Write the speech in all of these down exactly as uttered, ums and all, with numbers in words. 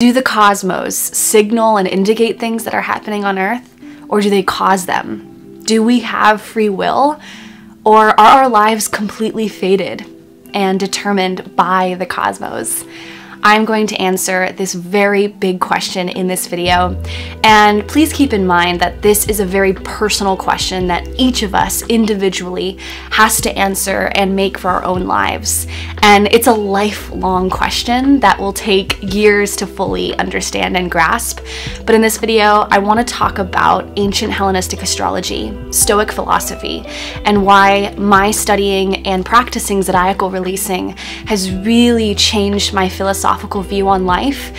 Do the cosmos signal and indicate things that are happening on Earth, or do they cause them? Do we have free will, or are our lives completely fated and determined by the cosmos? I'm going to answer this very big question in this video, and please keep in mind that this is a very personal question that each of us individually has to answer and make for our own lives. And it's a lifelong question that will take years to fully understand and grasp. But in this video, I want to talk about ancient Hellenistic astrology, Stoic philosophy, and why my studying and practicing zodiacal releasing has really changed my philosophical view on life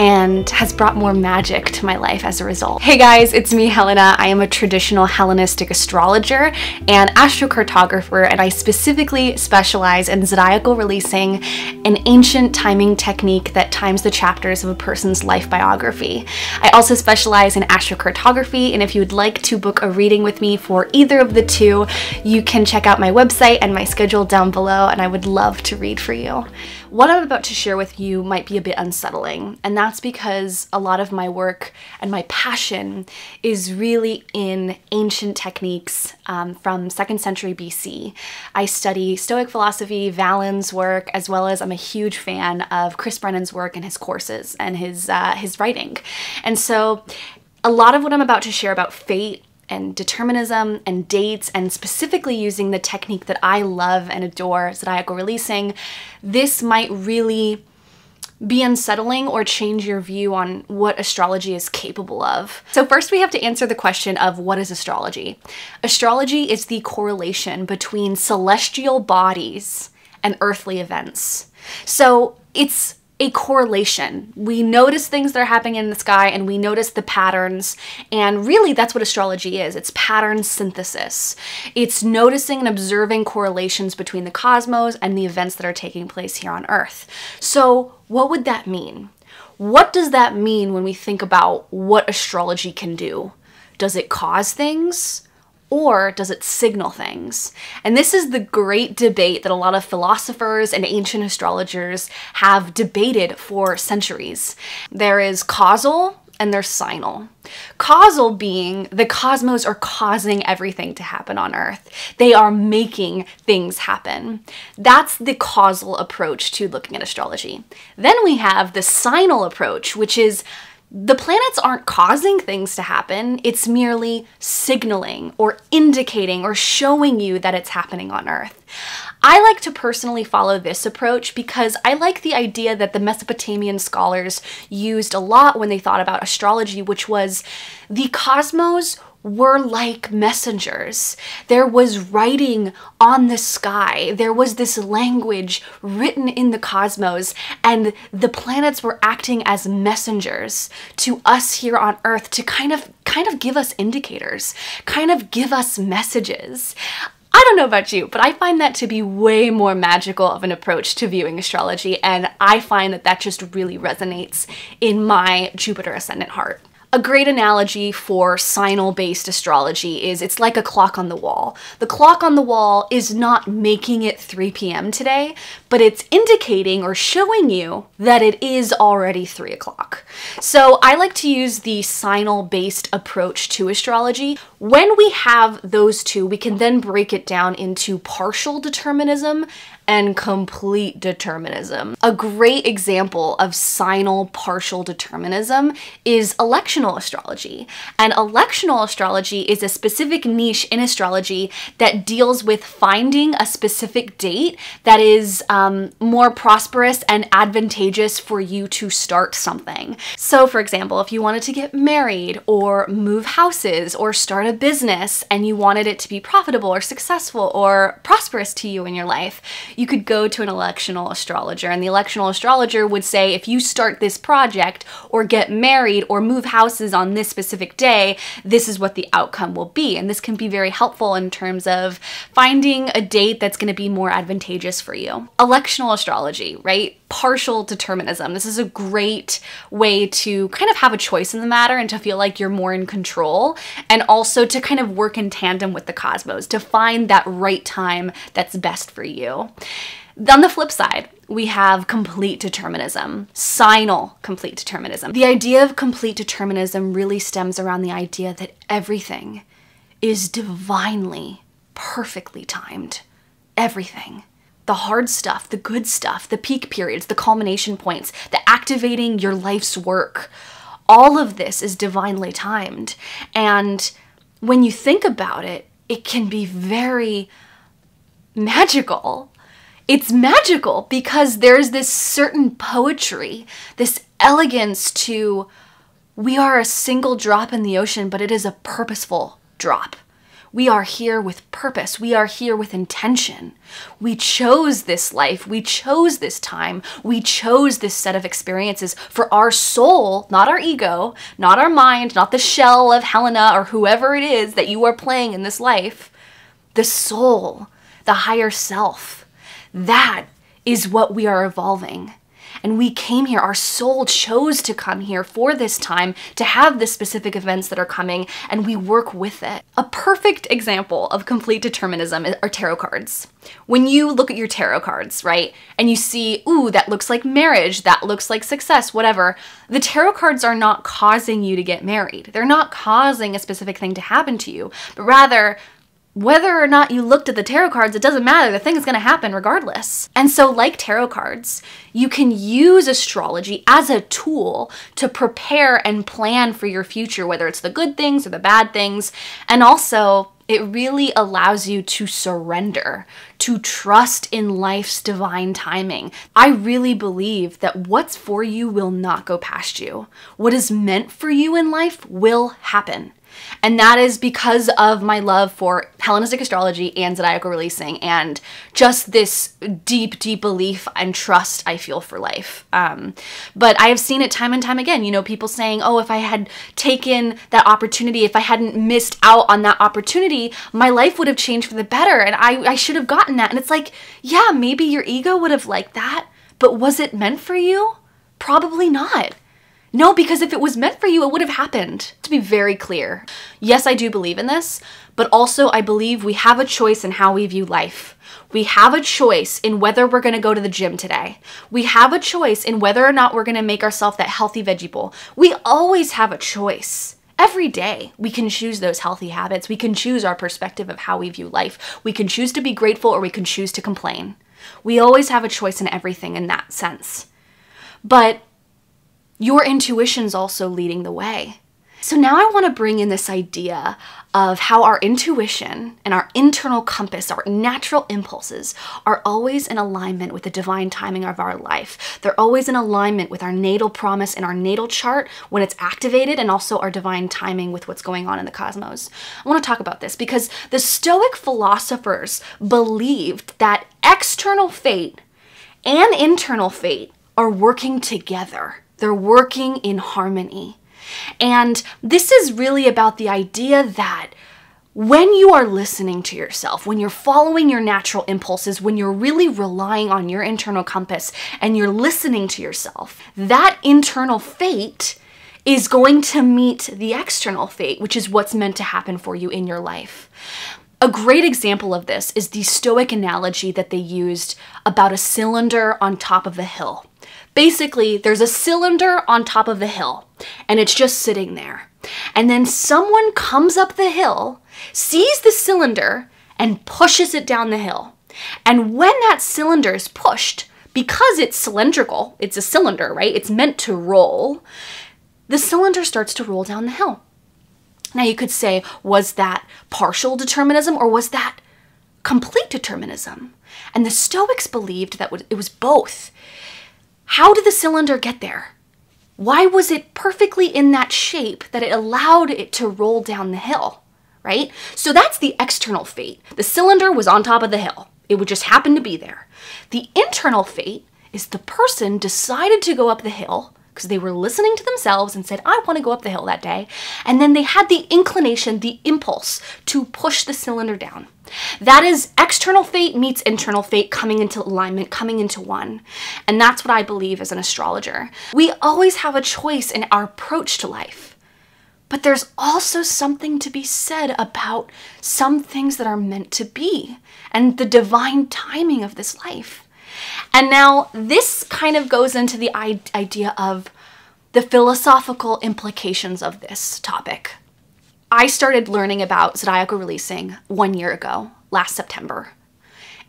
and has brought more magic to my life as a result. Hey guys, it's me, Helena. I am a traditional Hellenistic astrologer and astrocartographer, and I specifically specialize in zodiacal releasing, an ancient timing technique that times the chapters of a person's life biography. I also specialize in astrocartography, and if you would like to book a reading with me for either of the two, you can check out my website and my schedule down below, and I would love to read for you. What I'm about to share with you might be a bit unsettling, and that's because a lot of my work and my passion is really in ancient techniques um, from second century B C. I study Stoic philosophy, Valens' work, as well as I'm a huge fan of Chris Brennan's work and his courses and his, uh, his writing. And so a lot of what I'm about to share about fate and determinism and dates, and specifically using the technique that I love and adore, zodiacal releasing, this might really be unsettling or change your view on what astrology is capable of. So first we have to answer the question of what is astrology? Astrology is the correlation between celestial bodies and earthly events. So it's a correlation. We notice things that are happening in the sky, and we notice the patterns, and really that's what astrology is. It's pattern synthesis. It's noticing and observing correlations between the cosmos and the events that are taking place here on Earth. So what would that mean? What does that mean when we think about what astrology can do? Does it cause things? Or does it signal things? And this is the great debate that a lot of philosophers and ancient astrologers have debated for centuries. There is causal and there's signal. Causal being the cosmos are causing everything to happen on Earth. They are making things happen. That's the causal approach to looking at astrology. Then we have the signal approach, which is the planets aren't causing things to happen, it's merely signaling or indicating or showing you that it's happening on Earth. I like to personally follow this approach because I like the idea that the Mesopotamian scholars used a lot when they thought about astrology, which was the cosmos were like messengers. There was writing on the sky. There was this language written in the cosmos, and the planets were acting as messengers to us here on Earth to kind of, kind of give us indicators, kind of give us messages. I don't know about you, but I find that to be way more magical of an approach to viewing astrology, and I find that that just really resonates in my Jupiter ascendant heart. A great analogy for signal-based astrology is it's like a clock on the wall. The clock on the wall is not making it three p m today, but it's indicating or showing you that it is already three o'clock. So I like to use the signal-based approach to astrology. When we have those two, we can then break it down into partial determinism and complete determinism. A great example of signal partial determinism is electional astrology. And electional astrology is a specific niche in astrology that deals with finding a specific date that is um, more prosperous and advantageous for you to start something. So for example, if you wanted to get married or move houses or start a business and you wanted it to be profitable or successful or prosperous to you in your life, you could go to an electional astrologer, and the electional astrologer would say, if you start this project or get married or move houses on this specific day, this is what the outcome will be. And this can be very helpful in terms of finding a date that's going to be more advantageous for you. Electional astrology, right? Partial determinism. This is a great way to kind of have a choice in the matter and to feel like you're more in control, and also to kind of work in tandem with the cosmos to find that right time that's best for you. On the flip side, we have complete determinism, signal complete determinism. The idea of complete determinism really stems around the idea that everything is divinely, perfectly timed. Everything. The hard stuff, the good stuff, the peak periods, the culmination points, the activating your life's work. All of this is divinely timed. And when you think about it, it can be very magical. It's magical because there's this certain poetry, this elegance to, we are a single drop in the ocean, but it is a purposeful drop. We are here with purpose. We are here with intention. We chose this life. We chose this time. We chose this set of experiences for our soul, not our ego, not our mind, not the shell of Helena or whoever it is that you are playing in this life. The soul, the higher self, that is what we are evolving. And we came here, our soul chose to come here for this time, to have the specific events that are coming, and we work with it. A perfect example of complete determinism are tarot cards. When you look at your tarot cards, right, and you see, ooh, that looks like marriage, that looks like success, whatever, the tarot cards are not causing you to get married. They're not causing a specific thing to happen to you, but rather, whether or not you looked at the tarot cards, it doesn't matter. The thing is going to happen regardless. And so like tarot cards, you can use astrology as a tool to prepare and plan for your future, whether it's the good things or the bad things. And also, it really allows you to surrender, to trust in life's divine timing. I really believe that what's for you will not go past you. What is meant for you in life will happen. And that is because of my love for Hellenistic astrology and zodiacal releasing and just this deep, deep belief and trust I feel for life. Um, but I have seen it time and time again, you know, people saying, oh, if I had taken that opportunity, if I hadn't missed out on that opportunity, my life would have changed for the better and I, I should have gotten that. And it's like, yeah, maybe your ego would have liked that, but was it meant for you? Probably not. No, because if it was meant for you, it would have happened. To be very clear, yes, I do believe in this, but also I believe we have a choice in how we view life. We have a choice in whether we're gonna go to the gym today. We have a choice in whether or not we're gonna make ourselves that healthy veggie bowl. We always have a choice. Every day, we can choose those healthy habits. We can choose our perspective of how we view life. We can choose to be grateful or we can choose to complain. We always have a choice in everything in that sense. But your intuition's also leading the way. So now I want to bring in this idea of how our intuition and our internal compass, our natural impulses, are always in alignment with the divine timing of our life. They're always in alignment with our natal promise and our natal chart when it's activated, and also our divine timing with what's going on in the cosmos. I want to talk about this because the Stoic philosophers believed that external fate and internal fate are working together. They're working in harmony. And this is really about the idea that when you are listening to yourself, when you're following your natural impulses, when you're really relying on your internal compass and you're listening to yourself, that internal fate is going to meet the external fate, which is what's meant to happen for you in your life. A great example of this is the Stoic analogy that they used about a cylinder on top of a hill. Basically, there's a cylinder on top of the hill, and it's just sitting there. And then someone comes up the hill, sees the cylinder, and pushes it down the hill. And when that cylinder is pushed, because it's cylindrical, it's a cylinder, right? It's meant to roll. The cylinder starts to roll down the hill. Now you could say, was that partial determinism or was that complete determinism? And the Stoics believed that it was both. How did the cylinder get there? Why was it perfectly in that shape that it allowed it to roll down the hill, right? So that's the external fate. The cylinder was on top of the hill. It would just happen to be there. The internal fate is the person decided to go up the hill because they were listening to themselves and said, I want to go up the hill that day. And then they had the inclination, the impulse to push the cylinder down. That is external fate meets internal fate coming into alignment, coming into one. And that's what I believe as an astrologer. We always have a choice in our approach to life. But there's also something to be said about some things that are meant to be and the divine timing of this life. And now this kind of goes into the idea of the philosophical implications of this topic. I started learning about zodiacal releasing one year ago, last September.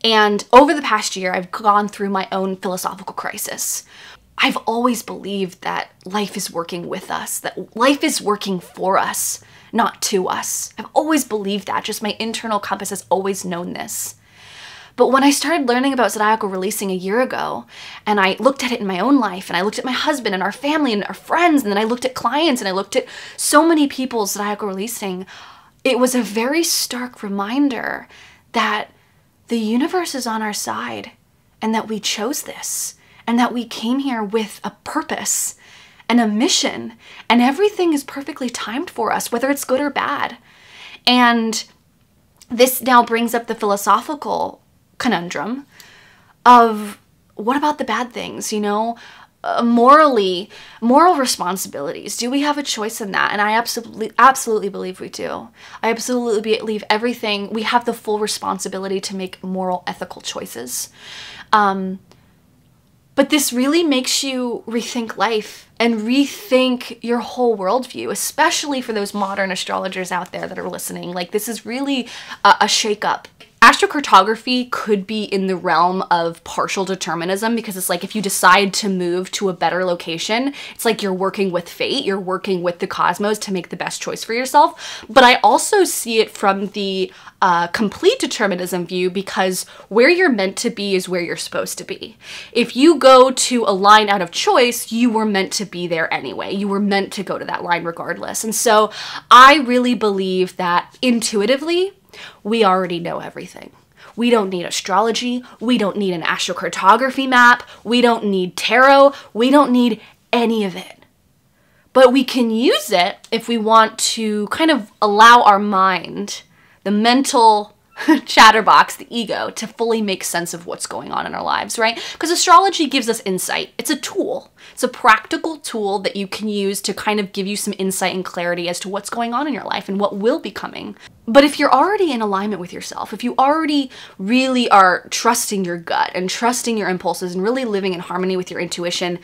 And over the past year, I've gone through my own philosophical crisis. I've always believed that life is working with us, that life is working for us, not to us. I've always believed that, just my internal compass has always known this. But when I started learning about zodiacal releasing a year ago, and I looked at it in my own life, and I looked at my husband and our family and our friends, and then I looked at clients, and I looked at so many people's zodiacal releasing, it was a very stark reminder that the universe is on our side, and that we chose this, and that we came here with a purpose and a mission, and everything is perfectly timed for us, whether it's good or bad. And this now brings up the philosophical conundrum of, what about the bad things, you know? Uh, morally, moral responsibilities. Do we have a choice in that? And I absolutely, absolutely believe we do. I absolutely believe everything, we have the full responsibility to make moral, ethical choices. Um, but this really makes you rethink life and rethink your whole worldview, especially for those modern astrologers out there that are listening. Like, this is really a, a shakeup. Astrocartography could be in the realm of partial determinism, because it's like if you decide to move to a better location, it's like you're working with fate, you're working with the cosmos to make the best choice for yourself. But I also see it from the uh, complete determinism view, because where you're meant to be is where you're supposed to be. If you go to a line out of choice, you were meant to be there anyway. You were meant to go to that line regardless. And so I really believe that intuitively, we already know everything. We don't need astrology. We don't need an astrocartography map. We don't need tarot. We don't need any of it. But we can use it if we want to kind of allow our mind, the mental chatterbox, the ego, to fully make sense of what's going on in our lives, right? Because astrology gives us insight. It's a tool. It's a practical tool that you can use to kind of give you some insight and clarity as to what's going on in your life and what will be coming. But if you're already in alignment with yourself, if you already really are trusting your gut and trusting your impulses and really living in harmony with your intuition,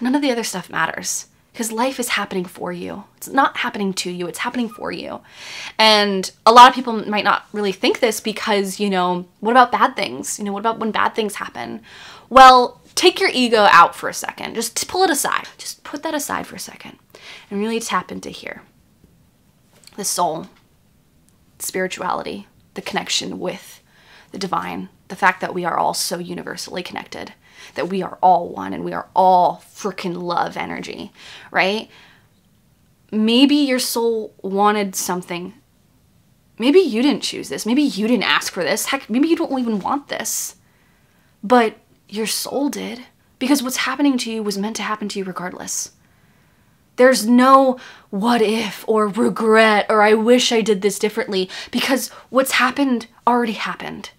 none of the other stuff matters. Because life is happening for you. It's not happening to you, it's happening for you. And a lot of people might not really think this because, you know, what about bad things? You know, what about when bad things happen? Well, take your ego out for a second. Just pull it aside. Just put that aside for a second and really tap into here. The soul, spirituality, the connection with the divine, the fact that we are all so universally connected, that we are all one and we are all freaking love energy, right? Maybe your soul wanted something. Maybe you didn't choose this. Maybe you didn't ask for this. Heck, maybe you don't even want this. But your soul did, because what's happening to you was meant to happen to you regardless. There's no what if or regret or I wish I did this differently, because what's happened already happened.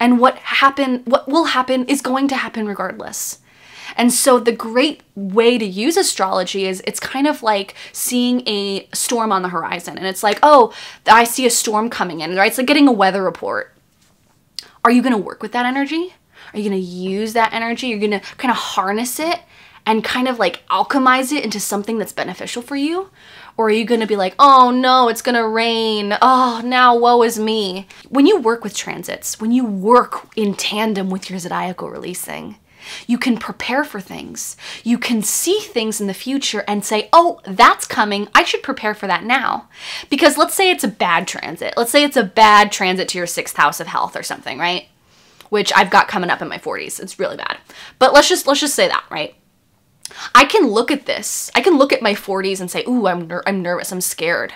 And what happen, what will happen is going to happen regardless. And so the great way to use astrology is it's kind of like seeing a storm on the horizon. And it's like, oh, I see a storm coming in, right? It's like getting a weather report. Are you going to work with that energy? Are you going to use that energy? You're going to kind of harness it and kind of like alchemize it into something that's beneficial for you? Or are you going to be like, oh no, it's going to rain. Oh, now woe is me. When you work with transits, when you work in tandem with your zodiacal releasing, you can prepare for things. You can see things in the future and say, oh, that's coming. I should prepare for that now. Because let's say it's a bad transit. Let's say it's a bad transit to your sixth house of health or something, right? Which I've got coming up in my forties. It's really bad. But let's just, let's just say that, right? I can look at this. I can look at my forties and say, ooh, I'm, ner I'm nervous, I'm scared.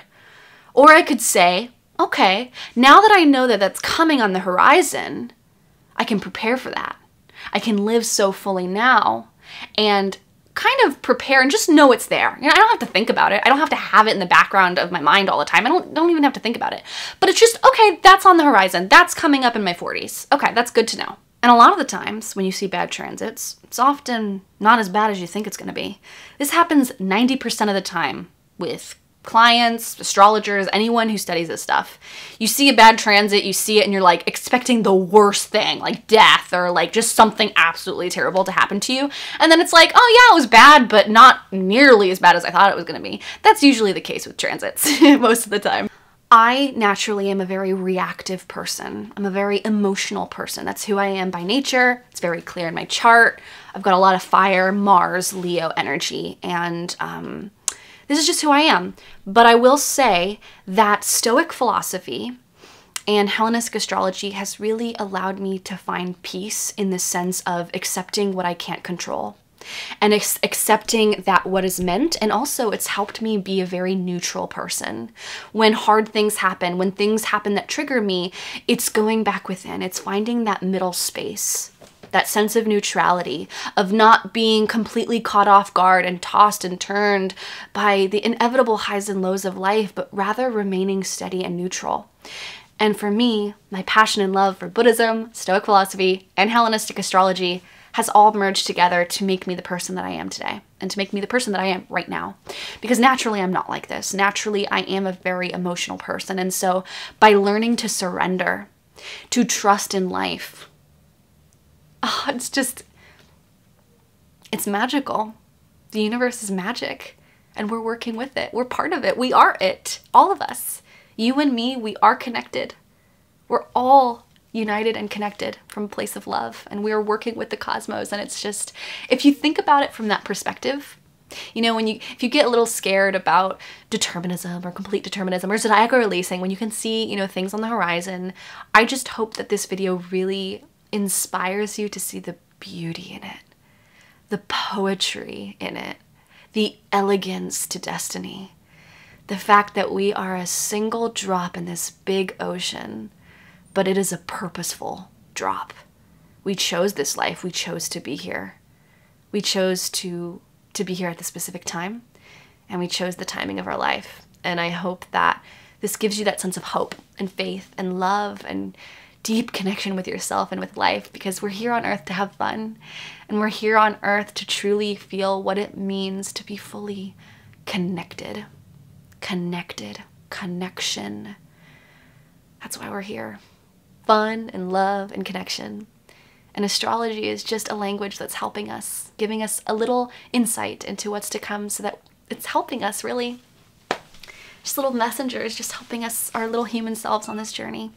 Or I could say, okay, now that I know that that's coming on the horizon, I can prepare for that. I can live so fully now and kind of prepare and just know it's there. You know, I don't have to think about it. I don't have to have it in the background of my mind all the time. I don't, don't even have to think about it. But it's just, okay, that's on the horizon. That's coming up in my forties. Okay, that's good to know. And a lot of the times when you see bad transits, it's often not as bad as you think it's going to be. This happens ninety percent of the time with clients, astrologers, anyone who studies this stuff. You see a bad transit, you see it, and you're like expecting the worst thing, like death or like just something absolutely terrible to happen to you. And then it's like, oh yeah, it was bad, but not nearly as bad as I thought it was gonna be. That's usually the case with transits most of the time. I naturally am a very reactive person. I'm a very emotional person. That's who I am by nature. It's very clear in my chart. I've got a lot of fire, Mars, Leo energy, and um, this is just who I am. But I will say that Stoic philosophy and Hellenistic astrology has really allowed me to find peace in the sense of accepting what I can't control. And accepting that what is meant, and also it's helped me be a very neutral person. When hard things happen, when things happen that trigger me, it's going back within. It's finding that middle space, that sense of neutrality, of not being completely caught off guard and tossed and turned by the inevitable highs and lows of life, but rather remaining steady and neutral. And for me, my passion and love for Buddhism, Stoic philosophy, and Hellenistic astrology has all merged together to make me the person that I am today, and to make me the person that I am right now. Because naturally I'm not like this. Naturally I am a very emotional person. And so by learning to surrender, to trust in life, oh, it's just, it's magical. The universe is magic and we're working with it. We're part of it. We are it, all of us. You and me, we are connected. We're all united and connected from a place of love, and we are working with the cosmos. And it's just, if you think about it from that perspective, you know, when you, if you get a little scared about determinism or complete determinism or zodiacal releasing, when you can see, you know, things on the horizon, I just hope that this video really inspires you to see the beauty in it, the poetry in it, the elegance to destiny, the fact that we are a single drop in this big ocean, but it is a purposeful drop. We chose this life, we chose to be here. We chose to, to be here at the specific time, and we chose the timing of our life. And I hope that this gives you that sense of hope and faith and love and deep connection with yourself and with life, because we're here on earth to have fun, and we're here on earth to truly feel what it means to be fully connected. Connected, connection. That's why we're here. Fun and love and connection. And astrology is just a language that's helping us, giving us a little insight into what's to come, so that it's helping us really. Just little messengers, just helping us, our little human selves on this journey.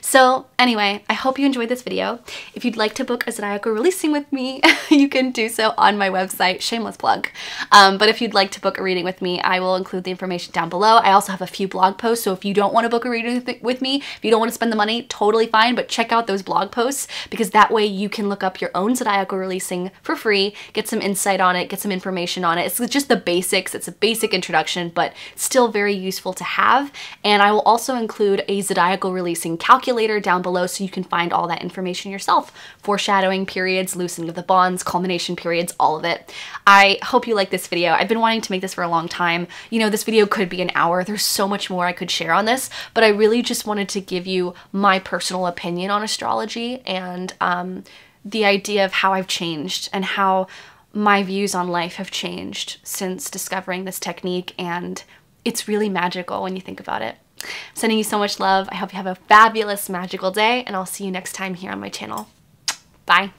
So anyway, I hope you enjoyed this video. If you'd like to book a zodiacal releasing with me, you can do so on my website, shameless plug. Um, but if you'd like to book a reading with me, I will include the information down below. I also have a few blog posts, so if you don't want to book a reading with me, if you don't want to spend the money, totally fine, but check out those blog posts, because that way you can look up your own zodiacal releasing for free, get some insight on it, get some information on it. It's just the basics. It's a basic introduction, but still very useful. useful to have. And I will also include a zodiacal releasing calculator down below, so you can find all that information yourself. Foreshadowing periods, loosening of the bonds, culmination periods, all of it. I hope you like this video. I've been wanting to make this for a long time. You know, this video could be an hour. There's so much more I could share on this, but I really just wanted to give you my personal opinion on astrology, and um, the idea of how I've changed and how my views on life have changed since discovering this technique. And it's really magical when you think about it. I'm sending you so much love. I hope you have a fabulous, magical day, and I'll see you next time here on my channel. Bye.